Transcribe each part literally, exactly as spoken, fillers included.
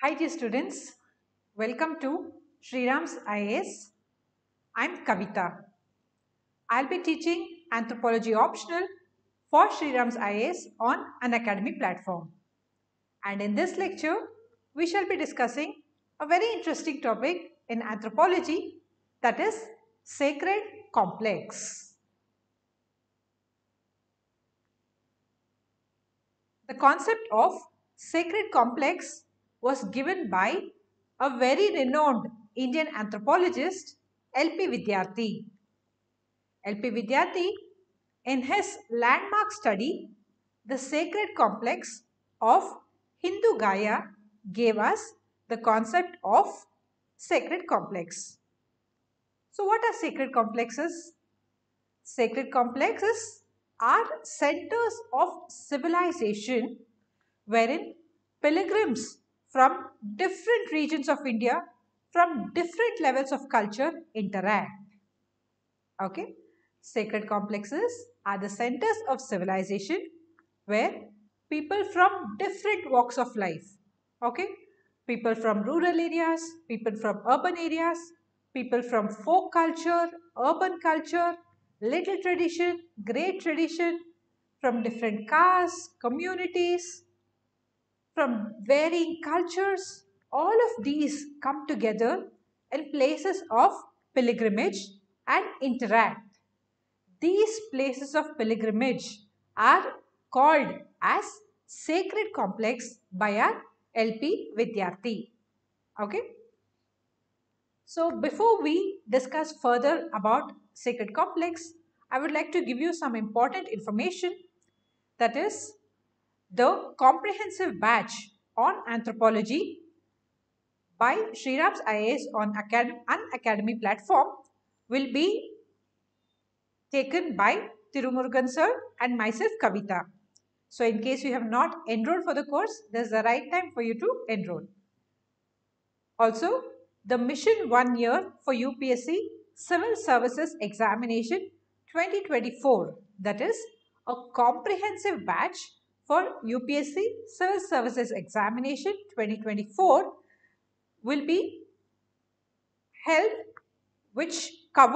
Hi dear students, welcome to Sriram's I A S. I am Kavita. I will be teaching Anthropology Optional for Sriram's I A S on an academic platform. And in this lecture, we shall be discussing a very interesting topic in anthropology, that is Sacred Complex. The concept of Sacred Complex was given by a very renowned Indian anthropologist, L P Vidyarthi. L P Vidyarthi, in his landmark study, The Sacred Complex of Hindu Gaya, gave us the concept of sacred complex. So what are sacred complexes? Sacred complexes are centers of civilization wherein pilgrims from different regions of India, from different levels of culture, interact. Okay, sacred complexes are the centers of civilization where people from different walks of life, okay, people from rural areas, people from urban areas, people from folk culture, urban culture, little tradition, great tradition, from different castes, communities, from varying cultures, all of these come together in places of pilgrimage and interact. These places of pilgrimage are called as sacred complex by our L P Vidyarthi. Okay. So before we discuss further about sacred complex, I would like to give you some important information, that is the comprehensive batch on anthropology by Sriram's I A S on academy, an academy platform will be taken by Tirumurugan sir and myself, Kavita. So in case you have not enrolled for the course, this is the right time for you to enroll. Also, the mission one year for U P S C Civil Services Examination twenty twenty-four, that is a comprehensive batch for U P S C Civil Services Examination twenty twenty-four will be held, which covers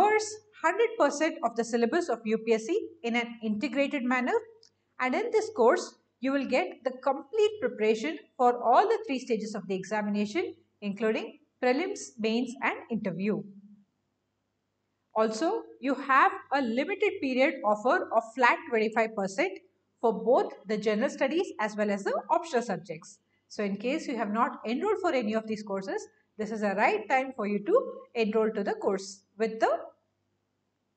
one hundred percent of the syllabus of U P S C in an integrated manner, and in this course you will get the complete preparation for all the three stages of the examination, including prelims, mains and interview. Also, you have a limited period offer of flat twenty-five percent for both the general studies as well as the optional subjects. So in case you have not enrolled for any of these courses, this is the right time for you to enroll to the course with the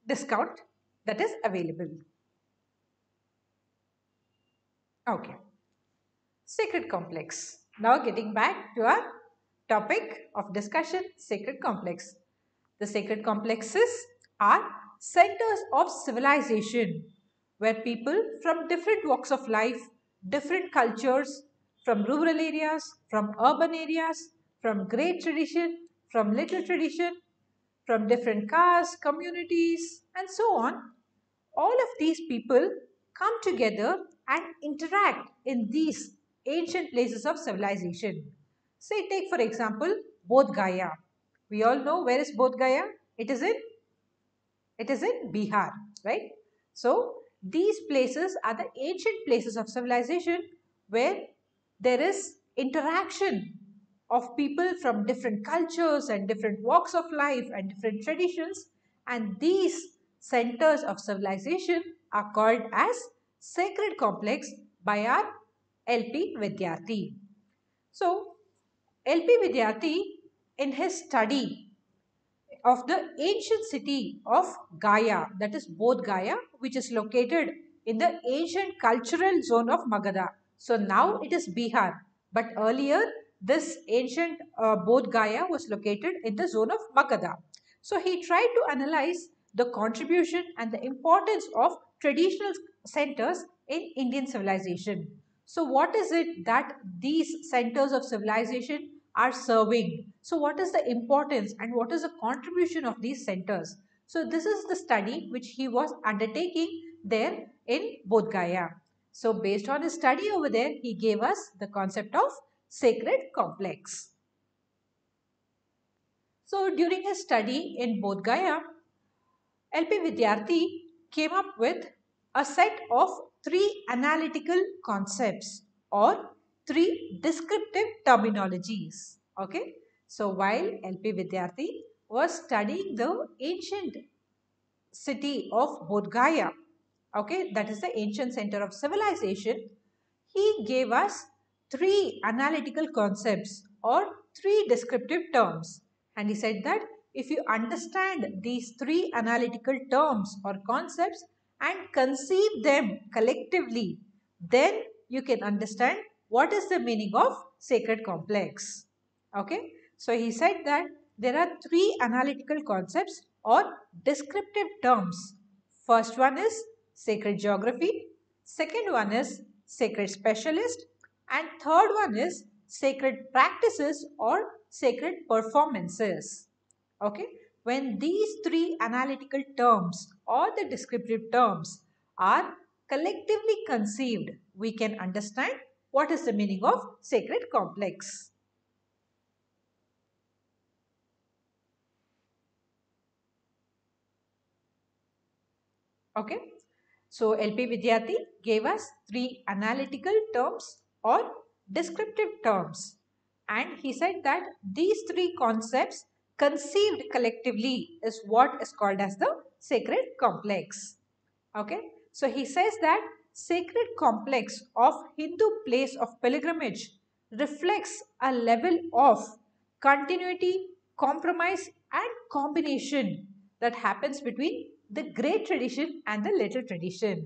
discount that is available. Okay, sacred complex. Now getting back to our topic of discussion, sacred complex. The sacred complexes are centers of civilization where people from different walks of life, different cultures, from rural areas, from urban areas, from great tradition, from little tradition, from different castes, communities and so on, all of these people come together and interact in these ancient places of civilization. Say, take for example, Bodh Gaya. We all know where is Bodh Gaya? It is in, it is in Bihar, right? So these places are the ancient places of civilization where there is interaction of people from different cultures and different walks of life and different traditions, and these centers of civilization are called as sacred complex by our L P Vidyarthi. So L P Vidyarthi, in his study of the ancient city of Gaya, that is Bodh Gaya, which is located in the ancient cultural zone of Magadha. So now it is Bihar, but earlier this ancient uh, Bodh Gaya was located in the zone of Magadha. So he tried to analyze the contribution and the importance of traditional centers in Indian civilization. So what is it that these centers of civilization are serving? So what is the importance and what is the contribution of these centers? So this is the study which he was undertaking there in Bodh Gaya. So based on his study over there, he gave us the concept of sacred complex. So during his study in Bodh Gaya, L P Vidyarthi came up with a set of three analytical concepts or three descriptive terminologies. Okay. So while L P Vidyarthi was studying the ancient city of Bodh Gaya, okay, that is the ancient center of civilization, he gave us three analytical concepts or three descriptive terms. And he said that if you understand these three analytical terms or concepts and conceive them collectively, then you can understand what is the meaning of sacred complex. Okay. So he said that there are three analytical concepts or descriptive terms. First one is sacred geography, second one is sacred specialist, and third one is sacred practices or sacred performances. Okay. When these three analytical terms or the descriptive terms are collectively conceived, we can understand what is the meaning of sacred complex. Okay. So L P Vidyarthi gave us three analytical terms or descriptive terms, and he said that these three concepts conceived collectively is what is called as the sacred complex. Okay. So he says that sacred complex of Hindu place of pilgrimage reflects a level of continuity, compromise and combination that happens between the great tradition and the later tradition.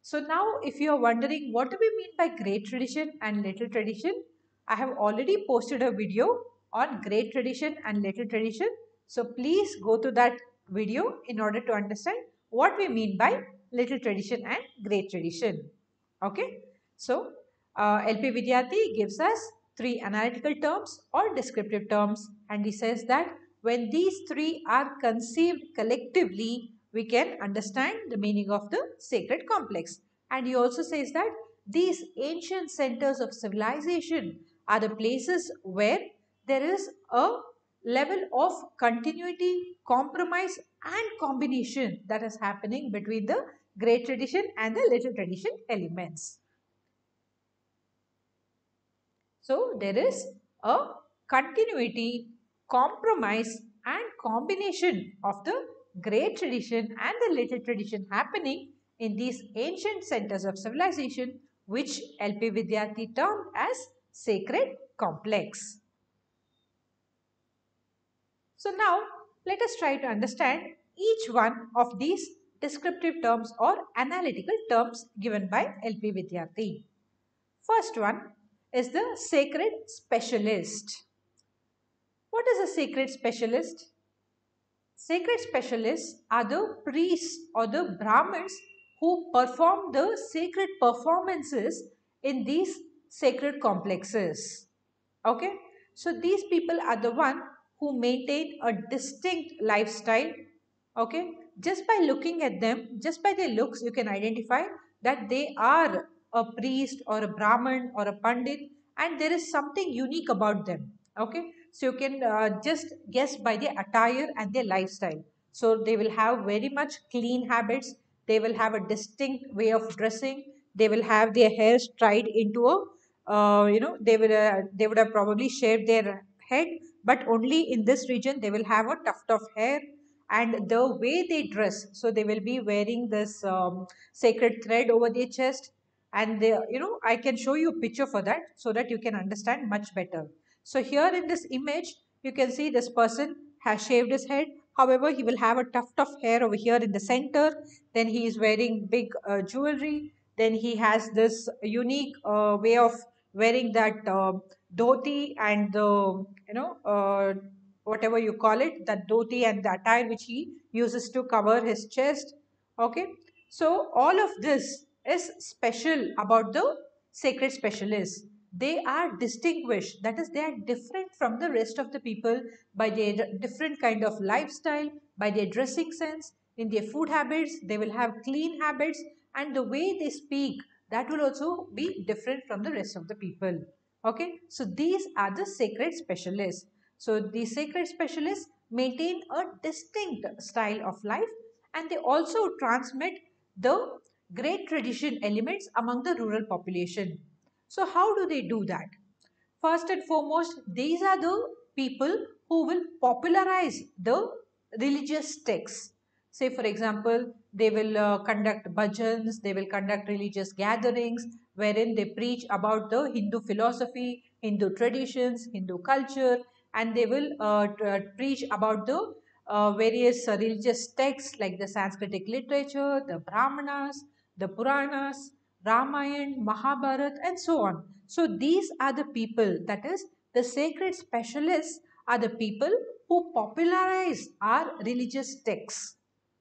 So now if you are wondering what do we mean by great tradition and later tradition, I have already posted a video on great tradition and later tradition. So please go to that video in order to understand what we mean by later tradition and great tradition. Okay. So uh, L P Vidyarthi gives us three analytical terms or descriptive terms, and he says that when these three are conceived collectively, we can understand the meaning of the sacred complex. And he also says that these ancient centers of civilization are the places where there is a level of continuity, compromise and combination that is happening between the great tradition and the later tradition elements. So there is a continuity, compromise and combination of the great tradition and the later tradition happening in these ancient centers of civilization, which L P Vidyarthi termed as sacred complex. So now let us try to understand each one of these descriptive terms or analytical terms given by L P Vidyarthi. First one is the sacred specialist. What is a sacred specialist? Sacred specialists are the priests or the Brahmins who perform the sacred performances in these sacred complexes. Okay. So these people are the one who maintain a distinct lifestyle. Okay. Just by looking at them, just by their looks, you can identify that they are a priest or a Brahmin or a Pandit, and there is something unique about them. Okay. So you can uh, just guess by their attire and their lifestyle. So they will have very much clean habits. They will have a distinct way of dressing. They will have their hairs tied into a, uh, you know, they will uh, they would have probably shaved their head, but only in this region they will have a tuft of hair. And the way they dress, so they will be wearing this um, sacred thread over their chest. And they, you know, I can show you a picture for that so that you can understand much better. So here in this image, you can see this person has shaved his head. However, he will have a tuft of hair over here in the center. Then he is wearing big uh, jewelry. Then he has this unique uh, way of wearing that uh, dhoti and the, you know, uh, whatever you call it, that dhoti and the attire which he uses to cover his chest. Okay. So all of this is special about the sacred specialist. They are distinguished, that is, they are different from the rest of the people by their different kind of lifestyle, by their dressing sense, in their food habits. They will have clean habits, and the way they speak, that will also be different from the rest of the people. Okay, so these are the sacred specialists. So the sacred specialists maintain a distinct style of life, and they also transmit the great tradition elements among the rural population. So how do they do that? First and foremost, these are the people who will popularize the religious texts. Say for example, they will uh, conduct bhajans, they will conduct religious gatherings wherein they preach about the Hindu philosophy, Hindu traditions, Hindu culture, and they will uh, preach about the uh, various uh, religious texts like the Sanskritic literature, the Brahmanas, the Puranas, Ramayana, Mahabharata, and so on. So these are the people, that is, the sacred specialists are the people who popularize our religious texts.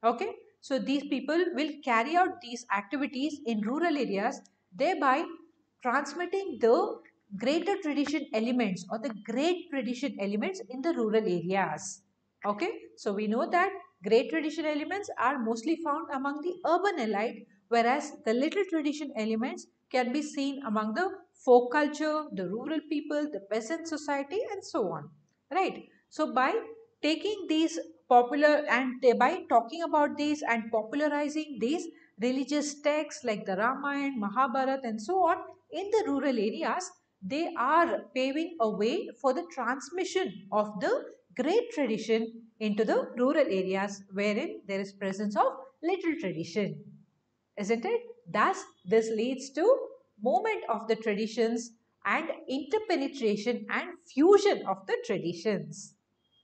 Okay, so these people will carry out these activities in rural areas, thereby transmitting the greater tradition elements or the great tradition elements in the rural areas. Okay, so we know that great tradition elements are mostly found among the urban elite, whereas the little tradition elements can be seen among the folk culture, the rural people, the peasant society, and so on, right? So by taking these popular and by talking about these and popularizing these religious texts like the Ramayana, Mahabharata, and so on in the rural areas, they are paving a way for the transmission of the great tradition into the rural areas wherein there is presence of little tradition, isn't it? Thus, this leads to movement of the traditions and interpenetration and fusion of the traditions.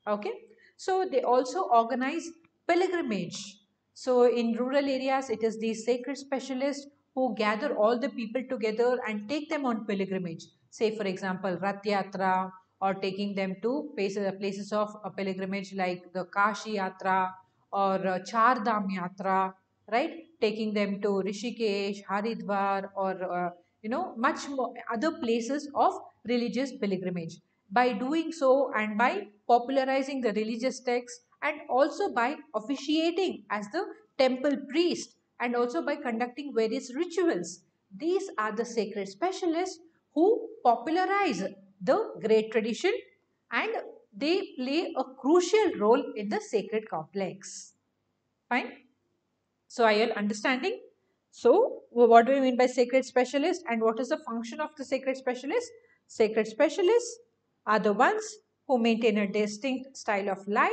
Okay, so they also organize pilgrimage. So in rural areas, it is these sacred specialists who gather all the people together and take them on pilgrimage. Say for example, Rath Yatra, or taking them to places, places of a pilgrimage like the Kashi Yatra or Char Dham Yatra, right? Taking them to Rishikesh, Haridwar, or uh, you know, much more other places of religious pilgrimage. By doing so, and by popularizing the religious texts, and also by officiating as the temple priest, and also by conducting various rituals, these are the sacred specialists who popularize the great tradition, and they play a crucial role in the sacred complex. Fine. So are you understanding? So what do we mean by sacred specialist, and what is the function of the sacred specialist? Sacred specialists are the ones who maintain a distinct style of life,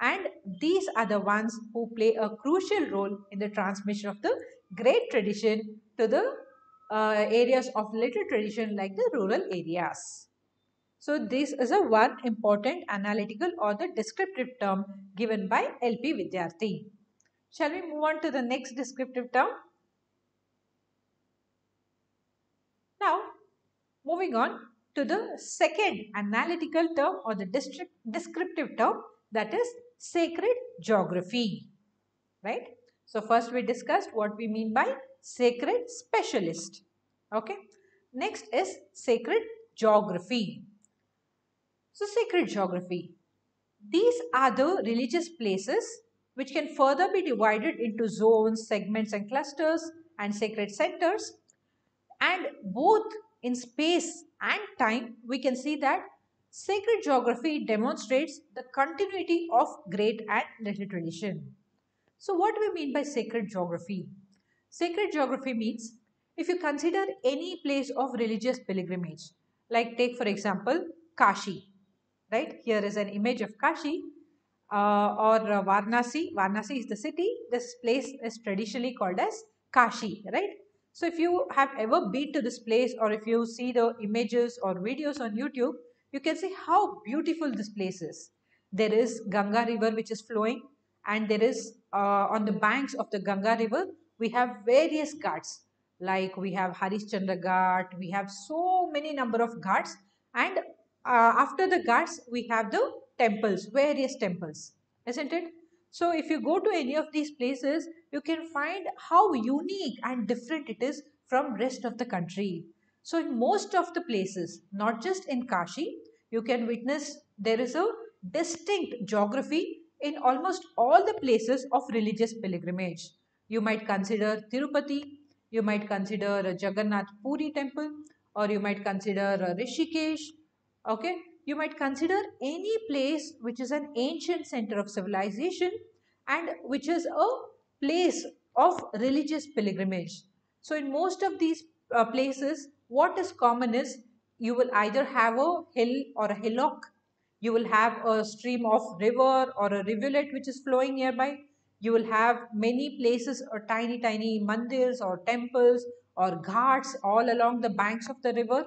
and these are the ones who play a crucial role in the transmission of the great tradition to the uh, areas of little tradition like the rural areas. So this is a one important analytical or the descriptive term given by L P Vidyarthi. Shall we move on to the next descriptive term? Now, moving on to the second analytical term or the descriptive term, that is sacred geography, right? So first we discussed what we mean by sacred specialist, okay? Next is sacred geography. So sacred geography, these are the religious places which can further be divided into zones, segments and clusters and sacred centers, and both in space and time we can see that sacred geography demonstrates the continuity of great and little tradition. So what do we mean by sacred geography? Sacred geography means if you consider any place of religious pilgrimage, like take for example Kashi, right? Here is an image of Kashi uh, or uh, Varanasi. Varanasi is the city. This place is traditionally called as Kashi, right? So if you have ever been to this place, or if you see the images or videos on YouTube, you can see how beautiful this place is. There is Ganga river which is flowing, and there is uh, on the banks of the Ganga river, we have various ghats. Like we have Harish Chandra Ghat, we have so many number of ghats, and uh, after the ghats, we have the temples, various temples, isn't it? So if you go to any of these places, you can find how unique and different it is from rest of the country. So in most of the places, not just in Kashi, you can witness there is a distinct geography in almost all the places of religious pilgrimage. You might consider Tirupati, you might consider Jagannath Puri temple, or you might consider Rishikesh. Okay, you might consider any place which is an ancient center of civilization and which is a place of religious pilgrimage. So in most of these uh, places, what is common is you will either have a hill or a hillock, you will have a stream of river or a rivulet which is flowing nearby, you will have many places or tiny tiny mandirs or temples or ghats all along the banks of the river.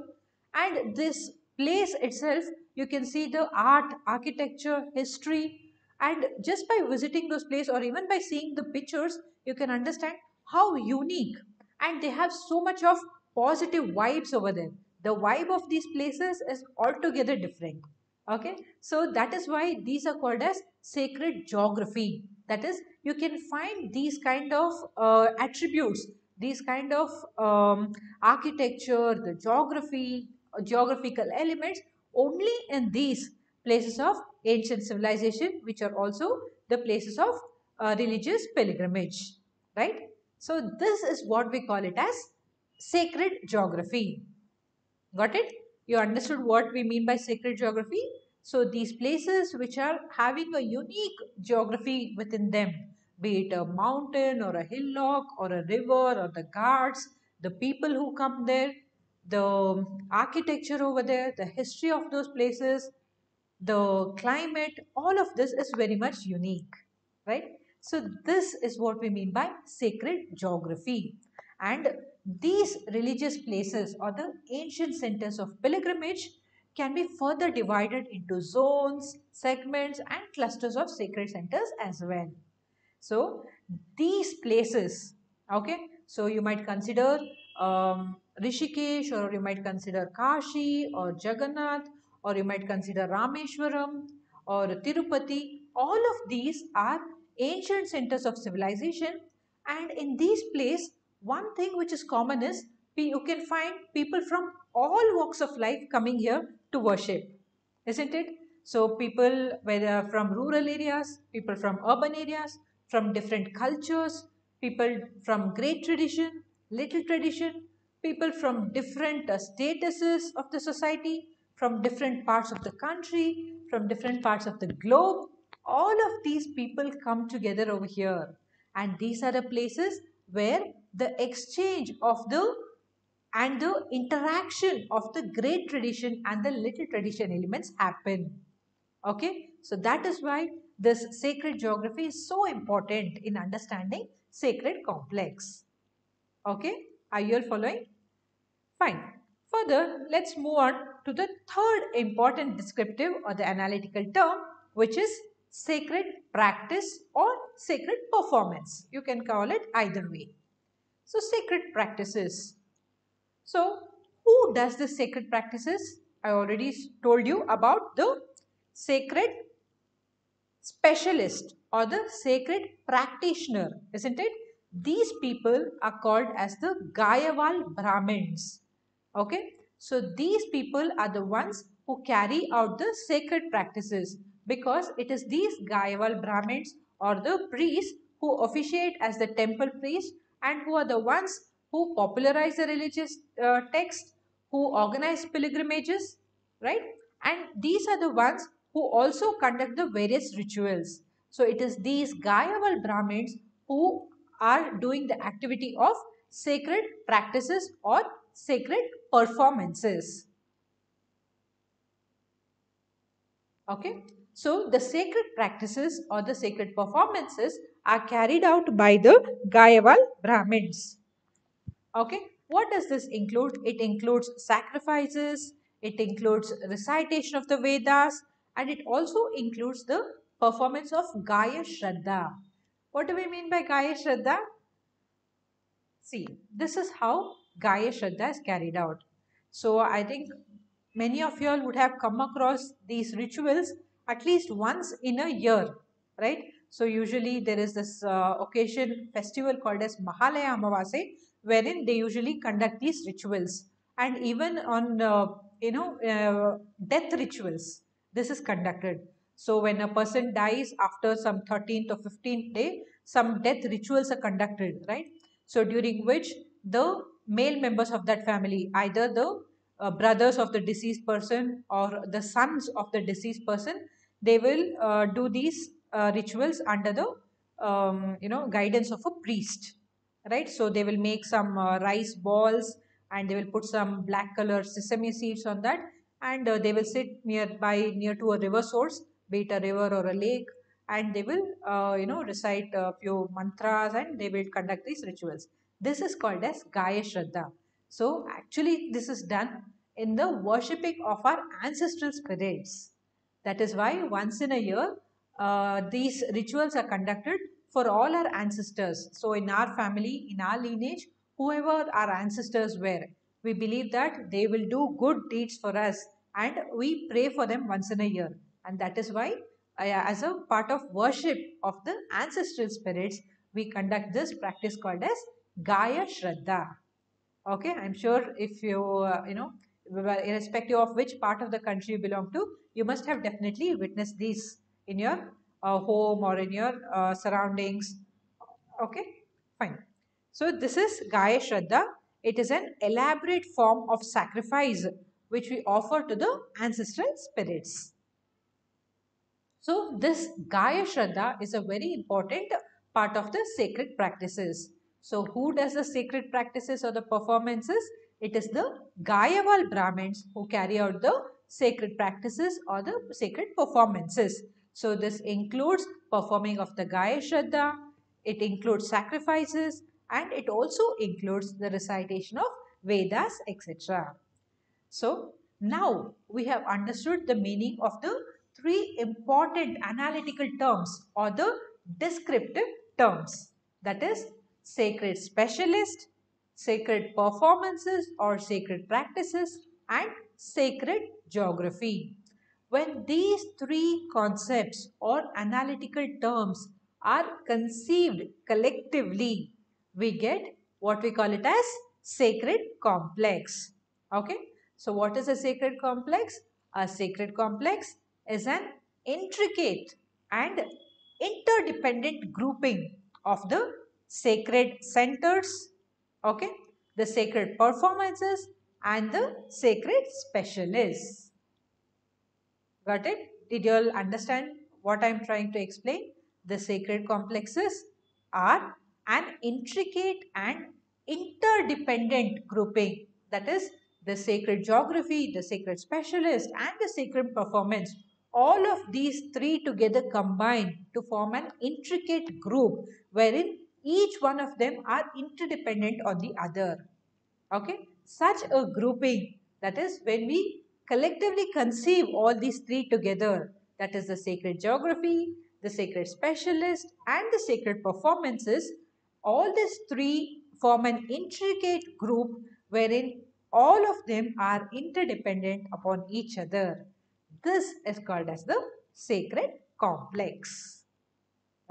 And this place itself, you can see the art, architecture, history, and just by visiting those places or even by seeing the pictures, you can understand how unique, and they have so much of positive vibes over there. The vibe of these places is altogether different. Okay, so that is why these are called as sacred geography. That is, you can find these kind of uh, attributes, these kind of um, architecture, the geography, geographical elements only in these places of ancient civilization, which are also the places of uh, religious pilgrimage, right? So this is what we call it as sacred geography. Got it? You understood what we mean by sacred geography? So these places which are having a unique geography within them, be it a mountain or a hillock or a river or the ghats, the people who come there, the architecture over there, the history of those places, the climate, all of this is very much unique, right? So this is what we mean by sacred geography. And these religious places or the ancient centers of pilgrimage can be further divided into zones, segments and clusters of sacred centers as well. So these places, okay, so you might consider um, Rishikesh, or you might consider Kashi or Jagannath, or you might consider Rameshwaram or Tirupati. All of these are ancient centers of civilization, and in these places, one thing which is common is you can find people from all walks of life coming here to worship, isn't it? So people, whether from rural areas, people from urban areas, from different cultures, people from great tradition, little tradition, people from different uh, statuses of the society, from different parts of the country, from different parts of the globe. All of these people come together over here, and these are the places where the exchange of the and the interaction of the great tradition and the little tradition elements happen. Okay, so that is why this sacred geography is so important in understanding sacred complex. Okay, are you all following? Fine. Further, let's move on to the third important descriptive or the analytical term, which is sacred practice or sacred performance. You can call it either way. So, sacred practices. So, who does the sacred practices? I already told you about the sacred specialist or the sacred practitioner, isn't it? These people are called as the Gayawal Brahmins. Okay, so these people are the ones who carry out the sacred practices, because it is these Gayawal Brahmins or the priests who officiate as the temple priests and who are the ones who popularize the religious uh, text, who organize pilgrimages, right? And these are the ones who also conduct the various rituals. So it is these Gayawal Brahmins who are doing the activity of sacred practices or sacred performances. Okay, so the sacred practices or the sacred performances are carried out by the Gayawal Brahmins. Okay, what does this include? It includes sacrifices, it includes recitation of the Vedas, and it also includes the performance of Gaya Shraddha. What do we mean by Gaya Shraddha? See, this is how Gaya Shraddha is carried out. So I think many of you all would have come across these rituals at least once in a year, right? So usually there is this uh, occasion, festival called as Mahalaya Amavasya, wherein they usually conduct these rituals, and even on uh, you know uh, death rituals this is conducted. So when a person dies after some thirteenth or fifteenth day, some death rituals are conducted, right? So during which the male members of that family, either the uh, brothers of the deceased person or the sons of the deceased person, they will uh, do these uh, rituals under the um, you know guidance of a priest, right? So they will make some uh, rice balls and they will put some black color sesame seeds on that, and uh, they will sit nearby near to a river source, be it a river or a lake, and they will uh, you know recite a few mantras and they will conduct these rituals. This is called as Gaya Shraddha. So actually this is done in the worshipping of our ancestral spirits. That is why once in a year uh, these rituals are conducted for all our ancestors. So in our family, in our lineage, whoever our ancestors were, we believe that they will do good deeds for us and we pray for them once in a year. And that is why uh, as a part of worship of the ancestral spirits, we conduct this practice called as Gaya Shraddha. Okay, I'm sure if you, uh, you know, irrespective of which part of the country you belong to, you must have definitely witnessed these in your uh, home or in your uh, surroundings. Okay, fine. So this is Gaya Shraddha. It is an elaborate form of sacrifice which we offer to the ancestral spirits. So this Gaya Shraddha is a very important part of the sacred practices. So who does the sacred practices or the performances? It is the Gayawal Brahmins who carry out the sacred practices or the sacred performances. So this includes performing of the Gaya Shraddha, it includes sacrifices, and it also includes the recitation of Vedas, et cetera. So now we have understood the meaning of the three important analytical terms or the descriptive terms, that is sacred specialist, sacred performances or sacred practices, and sacred geography. When these three concepts or analytical terms are conceived collectively, we get what we call it as sacred complex. Okay, so what is a sacred complex? A sacred complex is an intricate and interdependent grouping of the sacred centers, okay, the sacred performances and the sacred specialists. Got it? Did you all understand what I am trying to explain? The sacred complexes are an intricate and interdependent grouping, that is the sacred geography, the sacred specialist and the sacred performance. All of these three together combine to form an intricate group wherein each one of them are interdependent on the other. Okay, such a grouping, that is when we collectively conceive all these three together, that is the sacred geography, the sacred specialist and the sacred performances, all these three form an intricate group wherein all of them are interdependent upon each other. This is called as the sacred complex.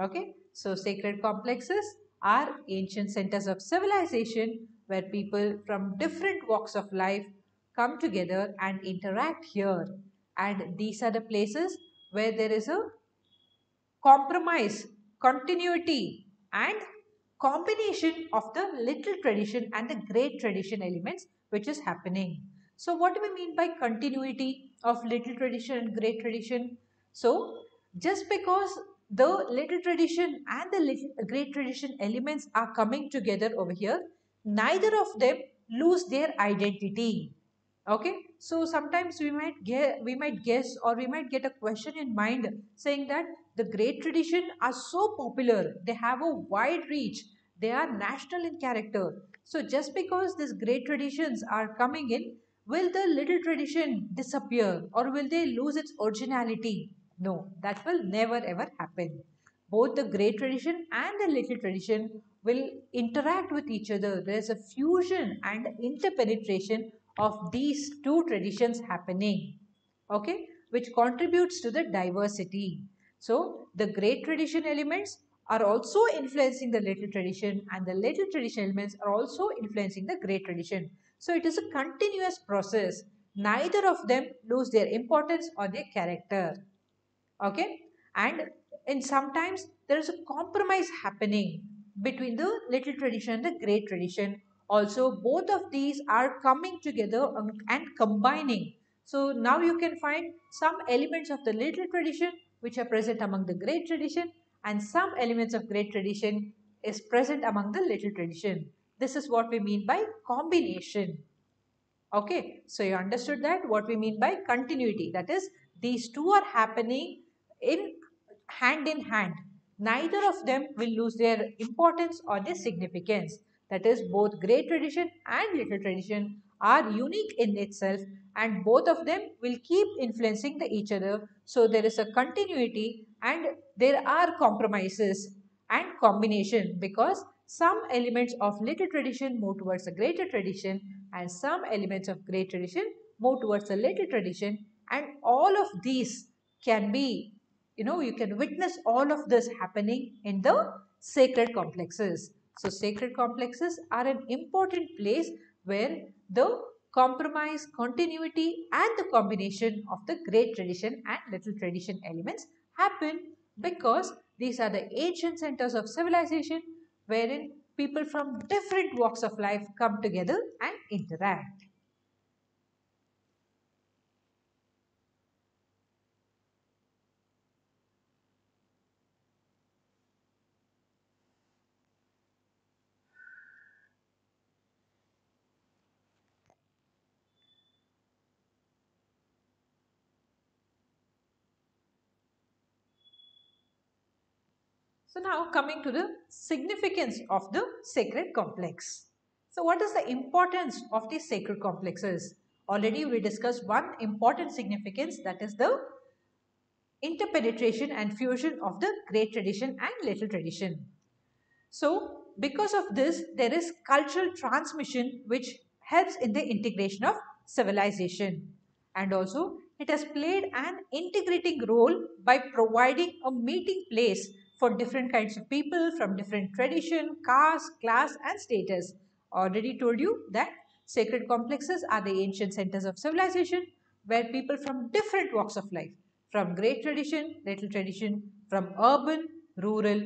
Okay, so sacred complexes are ancient centers of civilization where people from different walks of life come together and interact here. And these are the places where there is a compromise, continuity and combination of the little tradition and the great tradition elements which is happening. So what do we mean by continuity of little tradition and great tradition? So just because the little tradition and the little, great tradition elements are coming together over here, neither of them lose their identity. Okay, so sometimes we might get, we might guess or we might get a question in mind saying that the great tradition are so popular, they have a wide reach, they are national in character. So just because these great traditions are coming in, will the little tradition disappear or will they lose its originality? No, that will never ever happen. Both the great tradition and the little tradition will interact with each other. There is a fusion and interpenetration of these two traditions happening, okay, which contributes to the diversity. So the great tradition elements are also influencing the little tradition and the little tradition elements are also influencing the great tradition. So it is a continuous process. Neither of them lose their importance or their character. Okay, and in sometimes there is a compromise happening between the little tradition and the great tradition Also, both of these are coming together and combining. So now you can find some elements of the little tradition which are present among the great tradition, and some elements of great tradition is present among the little tradition. This is what we mean by combination. Okay, so you understood that what we mean by continuity. That is, these two are happening in hand in hand. Neither of them will lose their importance or their significance. That is, both great tradition and little tradition are unique in itself, and both of them will keep influencing the each other. So there is a continuity and there are compromises and combination, because some elements of little tradition move towards a greater tradition and some elements of great tradition move towards a little tradition, and all of these can be, you know, you can witness all of this happening in the sacred complexes. So sacred complexes are an important place where the compromise, continuity and the combination of the great tradition and little tradition elements happen, because these are the ancient centers of civilization wherein people from different walks of life come together and interact. So now coming to the significance of the sacred complex. So what is the importance of the sacred complexes? Already we discussed one important significance, that is the interpenetration and fusion of the great tradition and little tradition. So because of this, there is cultural transmission which helps in the integration of civilization, and also it has played an integrating role by providing a meeting place for different kinds of people from different tradition, caste, class and status. Already told you that sacred complexes are the ancient centers of civilization where people from different walks of life, from great tradition, little tradition, from urban, rural,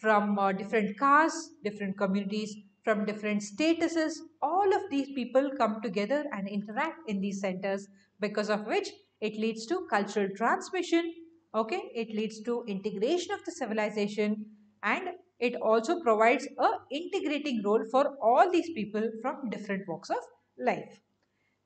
from uh, different castes, different communities, from different statuses, all of these people come together and interact in these centers, because of which it leads to cultural transmission. Okay, it leads to integration of the civilization, and it also provides a integrating role for all these people from different walks of life.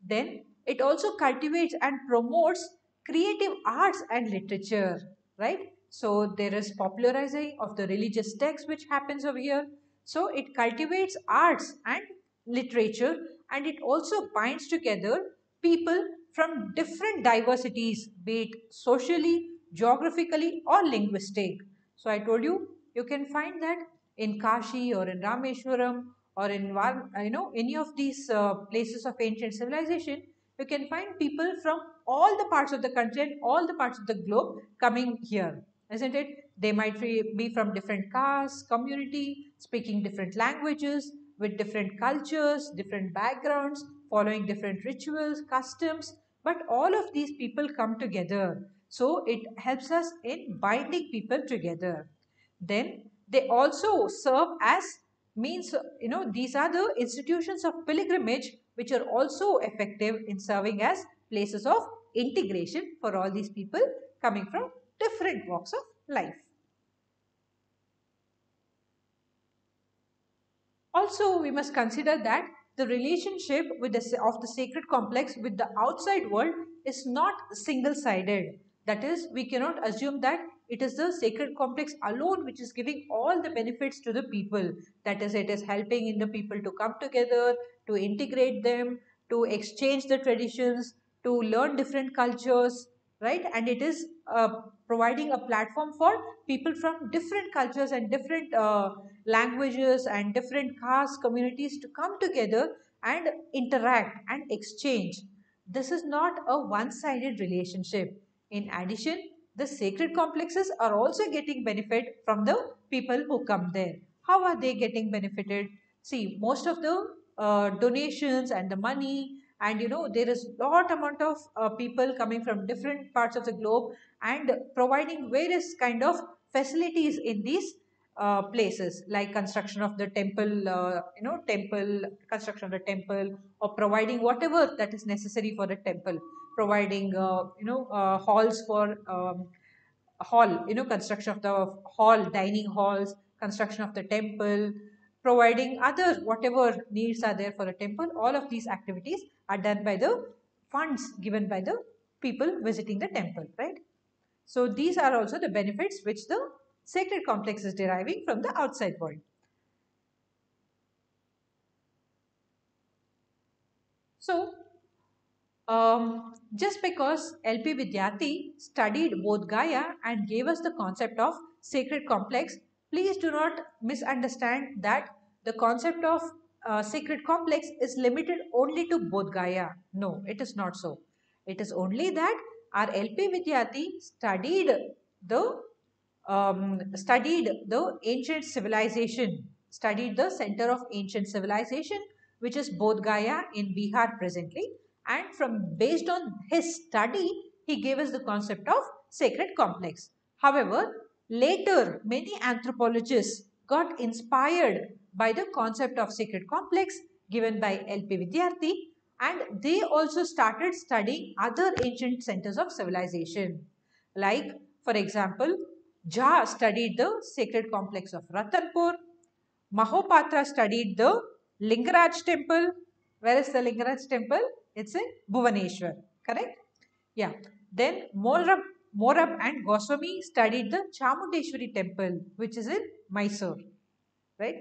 Then it also cultivates and promotes creative arts and literature, right? So there is popularizing of the religious text which happens over here. So it cultivates arts and literature, and it also binds together people from different diversities, be it socially, geographically or linguistic. So I told you, you can find that in Kashi or in Rameshwaram or in, you know, any of these uh, places of ancient civilization, you can find people from all the parts of the country and all the parts of the globe coming here, isn't it? They might be from different castes, community, speaking different languages, with different cultures, different backgrounds, following different rituals, customs, but all of these people come together. So it helps us in binding people together. Then they also serve as means, you know, these are the institutions of pilgrimage which are also effective in serving as places of integration for all these people coming from different walks of life. Also, we must consider that the relationship with the, of the sacred complex with the outside world is not single-sided. That is, we cannot assume that it is the sacred complex alone which is giving all the benefits to the people. That is, it is helping in the people to come together, to integrate them, to exchange the traditions, to learn different cultures, right? And it is uh, providing a platform for people from different cultures and different uh, languages and different caste communities to come together and interact and exchange. This is not a one-sided relationship. In addition, the sacred complexes are also getting benefit from the people who come there. How are they getting benefited? See, most of the uh, donations and the money, and you know, there is lot amount of uh, people coming from different parts of the globe and providing various kind of facilities in these uh, places, like construction of the temple, uh, you know, temple, construction of the temple, or providing whatever that is necessary for the temple, providing, uh, you know, uh, halls for um, hall, you know, construction of the hall, dining halls, construction of the temple, providing other whatever needs are there for a temple. All of these activities are done by the funds given by the people visiting the temple, right? So these are also the benefits which the sacred complex is deriving from the outside world. So, um, just because L P Vidyarthi studied Bodh Gaya and gave us the concept of sacred complex, please do not misunderstand that the concept of uh, sacred complex is limited only to Bodh Gaya. No, it is not so. It is only that our L P Vidyarthi studied the um, studied the ancient civilization, studied the center of ancient civilization, which is Bodh Gaya in Bihar presently, and from based on his study, he gave us the concept of sacred complex. However, later, many anthropologists got inspired by the concept of sacred complex given by L P Vidyarthi, and they also started studying other ancient centers of civilization. Like, for example, Jha studied the sacred complex of Ratanpur, Mahopatra studied the Lingaraj temple. Where is the Lingaraj temple? It's in Bhubaneswar, correct? Yeah. Then Morab Morab and Goswami studied the Chamundeshwari temple, which is in Mysore, right?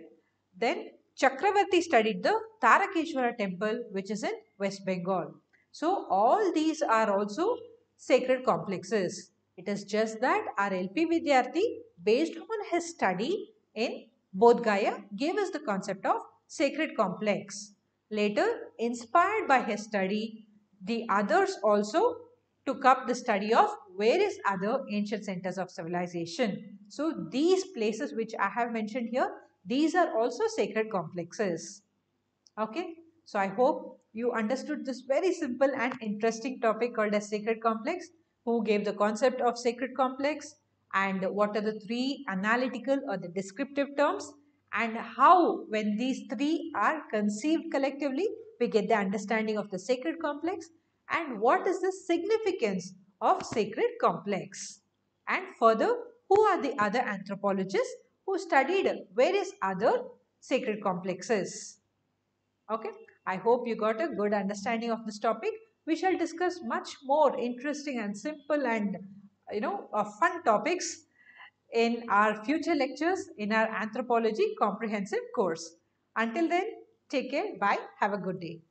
Then Chakravarti studied the Tarakeshwara temple, which is in West Bengal. So all these are also sacred complexes. It is just that our L P Vidyarthi, based on his study in Bodh Gaya, gave us the concept of sacred complex. Later, inspired by his study, the others also took up the study of various other ancient centers of civilization. So these places which I have mentioned here, these are also sacred complexes. Okay, so I hope you understood this very simple and interesting topic called as sacred complex, who gave the concept of sacred complex, and what are the three analytical or the descriptive terms, and how when these three are conceived collectively, we get the understanding of the sacred complex, and what is the significance of sacred complex, and further, who are the other anthropologists who studied various other sacred complexes. Okay, I hope you got a good understanding of this topic. We shall discuss much more interesting and simple and, you know, uh, fun topics in our future lectures in our Anthropology Comprehensive course. Until then, take care, bye, have a good day.